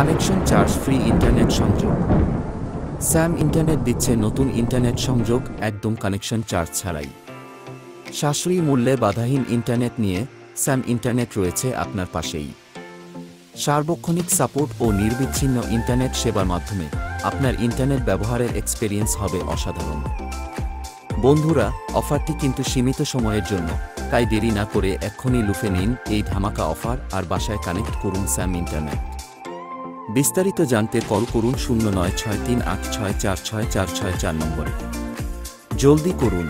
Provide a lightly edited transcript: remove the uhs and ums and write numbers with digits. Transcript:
Connection charge free internet সংযোগ। স্যাম internet দিচ্ছে নতুন ইন্টারনেট সংযোগ একদম কানেকশন চার্জ ছাড়াই। সাশ্রয়ী মূল্যে বাধাহীন ইন্টারনেট নিয়ে স্যাম ইন্টারনেট রয়েছে আপনার পাশেই। সার্বক্ষণিক সাপোর্ট ও নির্বিচ্ছিন্ন ইন্টারনেট সেবার মাধ্যমে আপনার ইন্টারনেট ব্যবহারের এক্সপেরিয়েন্স হবে অসাধারণ। বন্ধুরা, অফারটি কিন্তু সীমিত সময়ের জন্য, তাই দেরি না করে এক্ষুনি লুফে নিন এই ধামাকা অফার আর বাসায় কানেক্ট করুন স্যাম ইন্টারনেট। বিস্তারিত জানতে কল করুন 09638 646 4646 নম্বরে। জলদি করুন।